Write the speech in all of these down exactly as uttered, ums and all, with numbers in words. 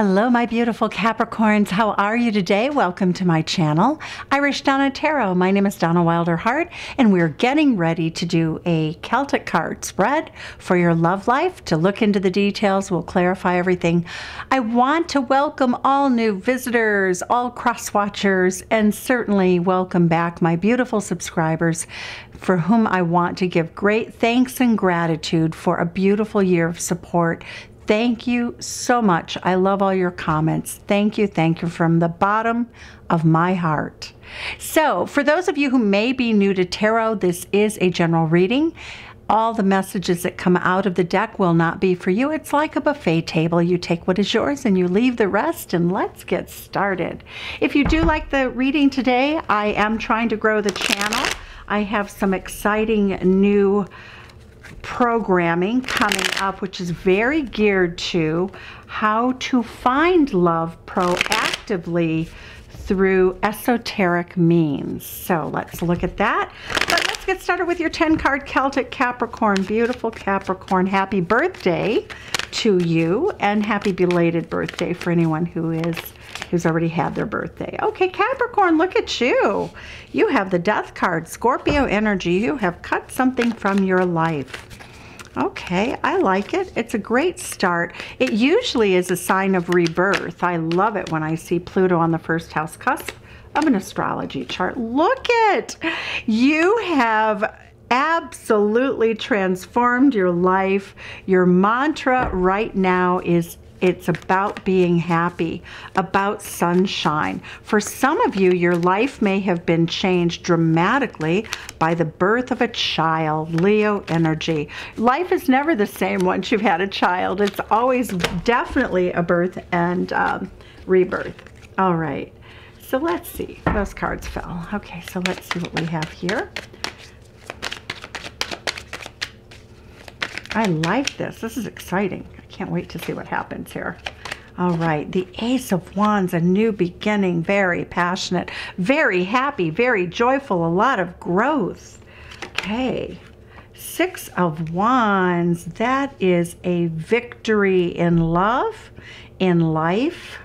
Hello, my beautiful Capricorns. How are you today? Welcome to my channel, Irish Donna Tarot. My name is Donna Wilder Hart, and we're getting ready to do a Celtic card spread for your love life. To look into the details, we'll clarify everything. I want to welcome all new visitors, all cross-watchers, and certainly welcome back my beautiful subscribers, for whom I want to give great thanks and gratitude for a beautiful year of support. Thank you so much. I love all your comments. Thank you. Thank you from the bottom of my heart. So for those of you who may be new to tarot, this is a general reading. All the messages that come out of the deck will not be for you. It's like a buffet table. You take what is yours and you leave the rest, and let's get started. If you do like the reading today, I am trying to grow the channel. I have some exciting new programming coming up, which is very geared to how to find love proactively through esoteric means. So let's look at that. But let's get started with your ten card Celtic Capricorn. Beautiful Capricorn, happy birthday to you, and happy belated birthday for anyone who is who's already had their birthday. Okay, Capricorn, look at you. You have the Death card, Scorpio energy. You have cut something from your life. Okay, I like it. It's a great start. It usually is a sign of rebirth. I love it when I see Pluto on the first house cusp of an astrology chart. Look it. You have absolutely transformed your life. Your mantra right now is it's about being happy, about sunshine. For some of you, your life may have been changed dramatically by the birth of a child, Leo energy. Life is never the same once you've had a child. It's always definitely a birth and um, rebirth. All right, so let's see. Those cards fell. Okay, so let's see what we have here. I like this. This is exciting. Can't wait to see what happens here. All right, the Ace of Wands, a new beginning, very passionate, very happy, very joyful, a lot of growth. Okay, Six of Wands, that is a victory in love, in life.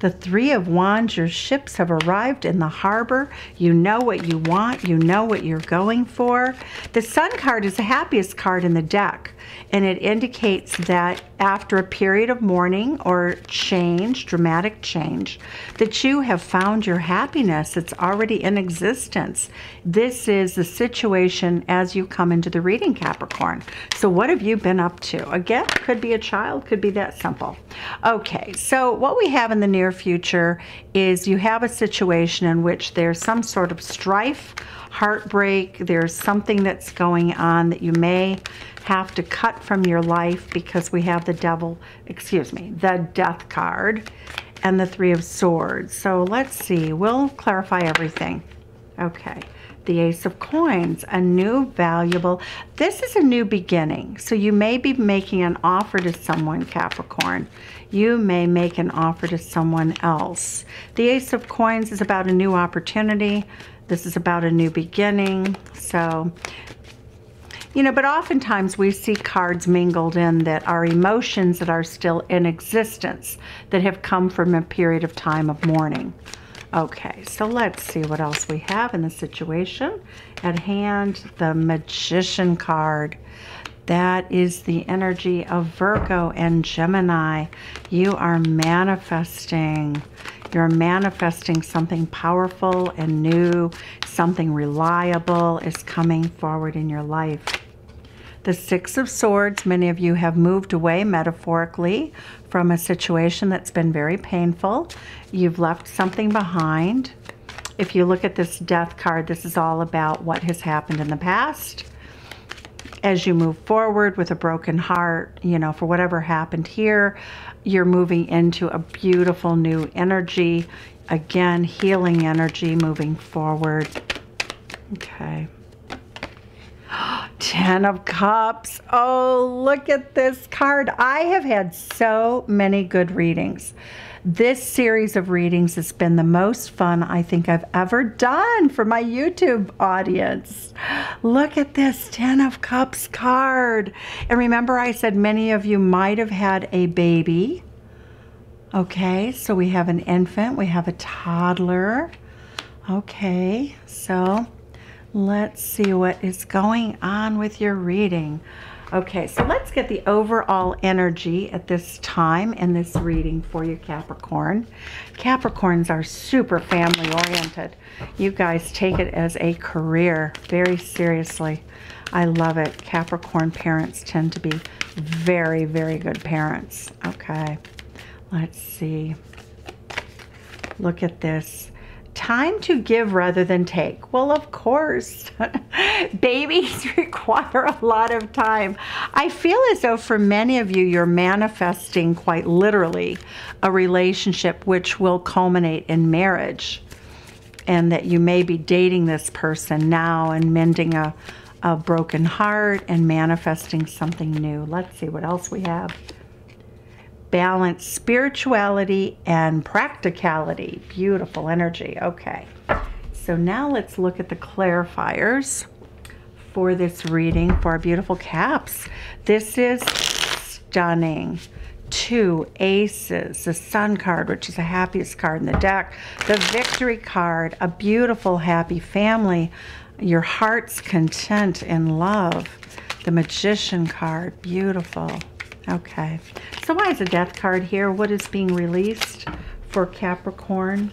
The Three of Wands, your ships have arrived in the harbor. You know what you want. You know what you're going for. The Sun card is the happiest card in the deck, and it indicates that after a period of mourning or change, dramatic change, that you have found your happiness. It's already in existence. This is the situation as you come into the reading, Capricorn. So what have you been up to? Again, could be a child, could be that simple. Okay, so what we have in the near future is you have a situation in which there's some sort of strife, heartbreak. There's something that's going on that you may have to cut from your life, because we have the devil, excuse me, the Death card and the Three of Swords. So let's see, we'll clarify everything. Okay, the Ace of Coins, a new valuable. This is a new beginning. So you may be making an offer to someone, Capricorn. You may make an offer to someone else. The Ace of Coins is about a new opportunity. This is about a new beginning. So, you know, but oftentimes we see cards mingled in that are emotions that are still in existence, that have come from a period of time of mourning. Okay, so let's see what else we have in the situation at hand. The Magician card. That is the energy of Virgo and Gemini. You are manifesting. You're manifesting something powerful and new. Something reliable is coming forward in your life. The Six of Swords, many of you have moved away metaphorically from a situation that's been very painful. You've left something behind. If you look at this Death card, this is all about what has happened in the past. As you move forward with a broken heart, you know, for whatever happened here, you're moving into a beautiful new energy. Again, healing energy moving forward. Okay. Ten of Cups. Oh, look at this card. I have had so many good readings. This series of readings has been the most fun I think I've ever done for my YouTube audience. Look at this Ten of Cups card. And remember, I said many of you might have had a baby Okay, so we have an infant, we have a toddler. Okay, so let's see what is going on with your reading. Okay, so let's get the overall energy at this time in this reading for you, Capricorn. Capricorns are super family-oriented. You guys take it as a career very seriously. I love it. Capricorn parents tend to be very, very good parents. Okay, let's see. Look at this. Time to give rather than take. Well, of course. Babies require a lot of time. I feel as though for many of you, you're manifesting quite literally a relationship which will culminate in marriage, and that you may be dating this person now and mending a, a broken heart and manifesting something new. Let's see what else we have. Balance, spirituality, and practicality. Beautiful energy. Okay, so now let's look at the clarifiers for this reading for our beautiful Caps. This is stunning. Two aces, the Sun card, which is the happiest card in the deck, the Victory card, a beautiful, happy family, your heart's content in love, the Magician card, beautiful. Okay, so why is a death card here? What is being released for Capricorn?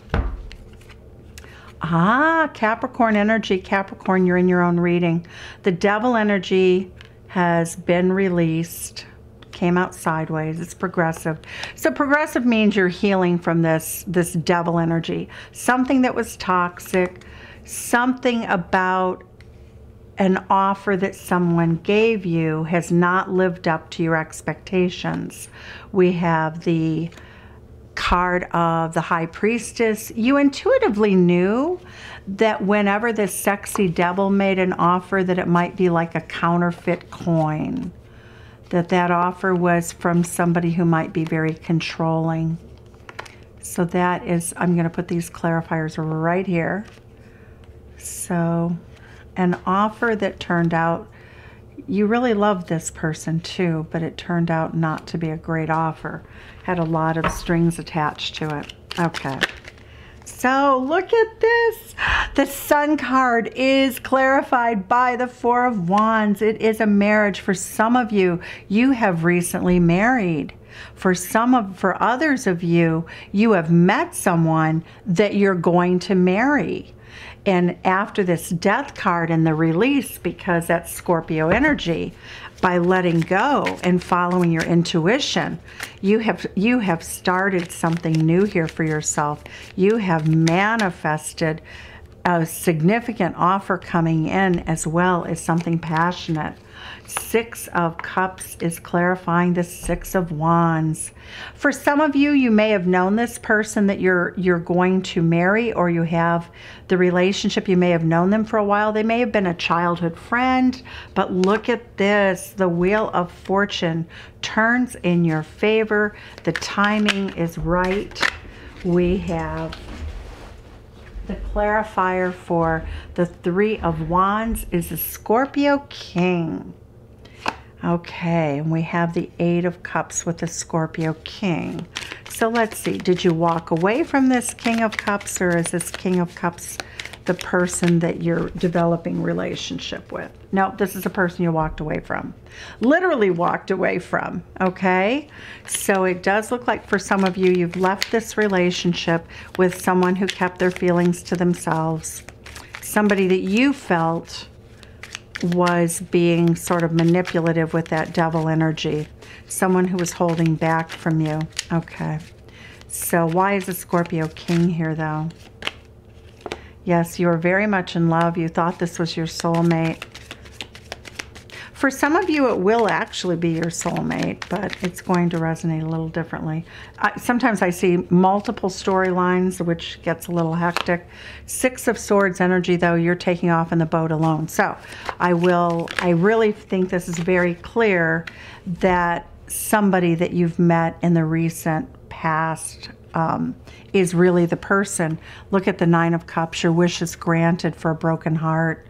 Ah, Capricorn energy. Capricorn, you're in your own reading. The Devil energy has been released. Came out sideways. It's progressive. So progressive means you're healing from this, this Devil energy. Something that was toxic. Something about an offer that someone gave you has not lived up to your expectations. We have the card of the High Priestess. You intuitively knew that whenever this sexy devil made an offer, that it might be like a counterfeit coin, that that offer was from somebody who might be very controlling. So that is, I'm going to put these clarifiers right here. So an offer that turned out, you really loved this person too, but it turned out not to be a great offer. Had a lot of strings attached to it. Okay. So look at this. The Sun card is clarified by the Four of Wands. It is a marriage for some of you. You have recently married. For some of, for others of you, you have met someone that you're going to marry. And after this death card and the release, because that's Scorpio energy, by letting go and following your intuition, you have, you have started something new here for yourself. You have manifested a significant offer coming in, as well as something passionate. Six of Cups is clarifying the Six of Wands. For some of you, you may have known this person that you're you're going to marry, or you have the relationship. You may have known them for a while. They may have been a childhood friend, but look at this. The Wheel of Fortune turns in your favor. The timing is right. We have the clarifier for the Three of Wands is the Scorpio King. Okay, and we have the Eight of Cups with the Scorpio King. So let's see, did you walk away from this King of Cups, or is this King of Cups the person that you're developing relationship with? No, this is the person you walked away from. Literally walked away from, okay? So it does look like for some of you, you've left this relationship with someone who kept their feelings to themselves. Somebody that you felt was being sort of manipulative with that Devil energy. Someone who was holding back from you, okay? So why is the Scorpio King here though? Yes, you are very much in love. You thought this was your soulmate. For some of you, it will actually be your soulmate, but it's going to resonate a little differently. I, sometimes I see multiple storylines, which gets a little hectic. Six of Swords energy, though, you're taking off in the boat alone. So I will, I really think this is very clear that somebody that you've met in the recent past Um, is really the person. Look at the Nine of Cups, your wish is granted for a broken heart.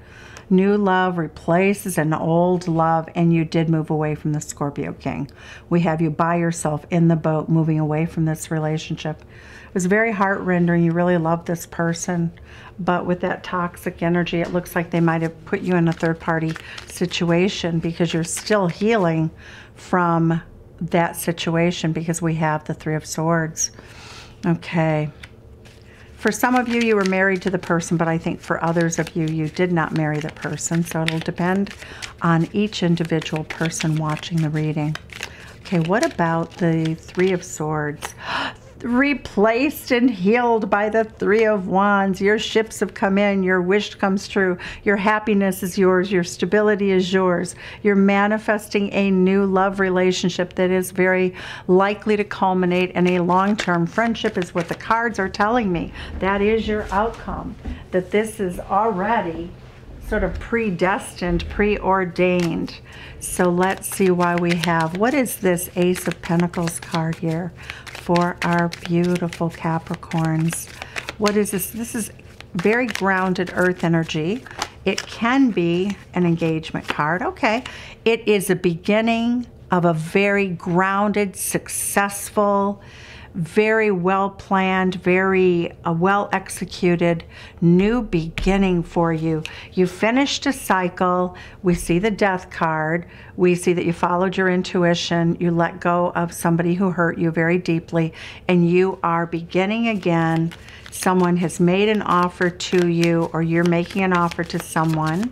New love replaces an old love, and you did move away from the Scorpio King. We have you by yourself in the boat, moving away from this relationship. It was very heart-rending. You really loved this person, but with that toxic energy, it looks like they might have put you in a third-party situation because you're still healing from that situation, because we have the Three of Swords. Okay. For some of you, you were married to the person, but I think for others of you, you did not marry the person. So it'll depend on each individual person watching the reading. Okay, what about the Three of Swords? Replaced and healed by the Three of Wands. Your ships have come in. Your wish comes true. Your happiness is yours. Your stability is yours. You're manifesting a new love relationship that is very likely to culminate in a long-term friendship, is what the cards are telling me. That is your outcome, that this is already sort of predestined, preordained. So let's see why we have, what is this Ace of Pentacles card here for our beautiful Capricorns? What is this? This is very grounded earth energy. It can be an engagement card. Okay. It is a beginning of a very grounded, successful, very well-planned, very uh, well-executed new beginning for you. You finished a cycle. We see the Death card. We see that you followed your intuition. You let go of somebody who hurt you very deeply, and you are beginning again. Someone has made an offer to you, or you're making an offer to someone.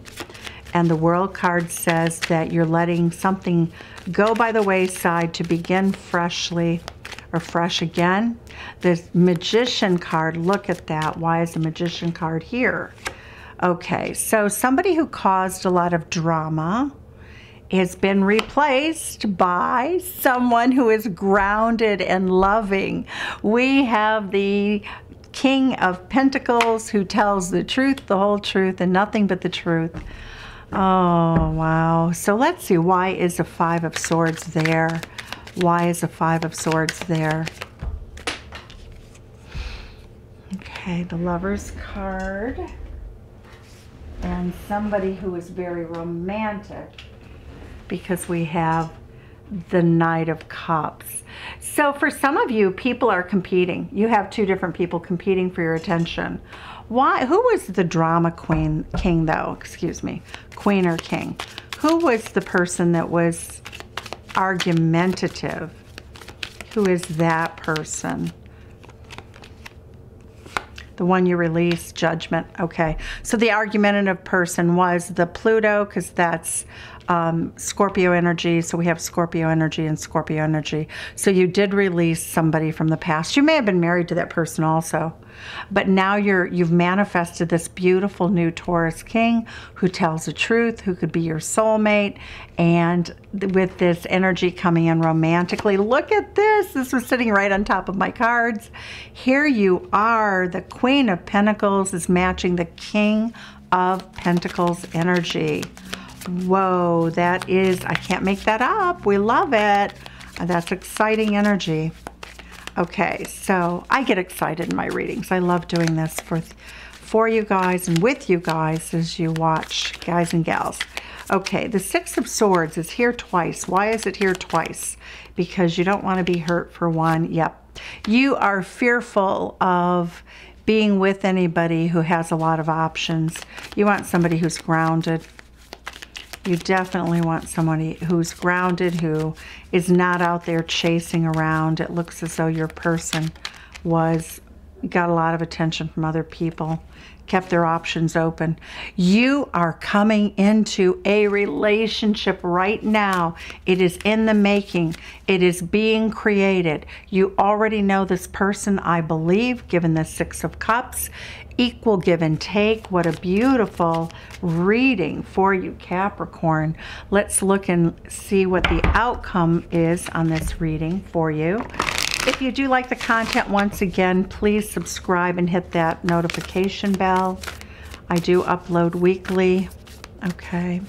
And the World card says that you're letting something go by the wayside to begin freshly, or fresh again. This Magician card, look at that. Why is the Magician card here? Okay, so somebody who caused a lot of drama has been replaced by someone who is grounded and loving. We have the King of Pentacles, who tells the truth, the whole truth, and nothing but the truth. Oh, wow. So let's see, why is the Five of Swords there? Why is the Five of Swords there? Okay, the Lover's card. And somebody who is very romantic, because we have the Knight of Cups. So for some of you, people are competing. You have two different people competing for your attention. Why? Who was the drama queen, king though? Excuse me, queen or king? Who was the person that was argumentative? Who is that person? The one you release, Judgment. Okay, so the argumentative person was the Pluto, because that's um, Scorpio energy. So we have Scorpio energy and Scorpio energy. So you did release somebody from the past. You may have been married to that person also, but now you're, you've manifested this beautiful new Taurus King who tells the truth, who could be your soulmate, and with this energy coming in romantically. Look at this. This was sitting right on top of my cards. Here you are. The Queen of Pentacles is matching the King of Pentacles energy. Whoa, that is, I can't make that up. We love it. That's exciting energy. Okay, so I get excited in my readings. I love doing this for, for you guys and with you guys as you watch, guys and gals. Okay, the Six of Swords is here twice. Why is it here twice? Because you don't want to be hurt, for one. Yep. You are fearful of being with anybody who has a lot of options. You want somebody who's grounded. You definitely want somebody who's grounded, who is not out there chasing around. It looks as though your person was got a lot of attention from other people, kept their options open. You are coming into a relationship right now. It is in the making. It is being created. You already know this person, I believe, given the Six of Cups. Equal give and take. What a beautiful reading for you, Capricorn. Let's look and see what the outcome is on this reading for you. If you do like the content, once again, please subscribe and hit that notification bell. I do upload weekly. Okay,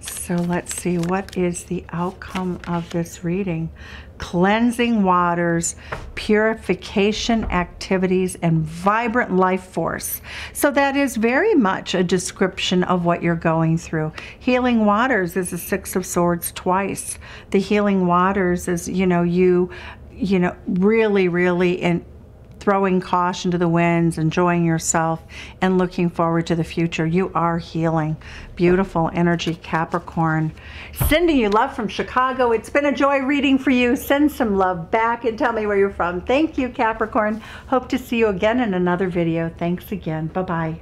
so let's see, what is the outcome of this reading? Cleansing waters, purification activities, and vibrant life force. So that is very much a description of what you're going through. Healing waters is the Six of Swords twice. The healing waters is, you know, you, you know, really, really in throwing caution to the winds, enjoying yourself, and looking forward to the future. You are healing. Beautiful energy, Capricorn. Sending you love from Chicago. It's been a joy reading for you. Send some love back and tell me where you're from. Thank you, Capricorn. Hope to see you again in another video. Thanks again. Bye-bye.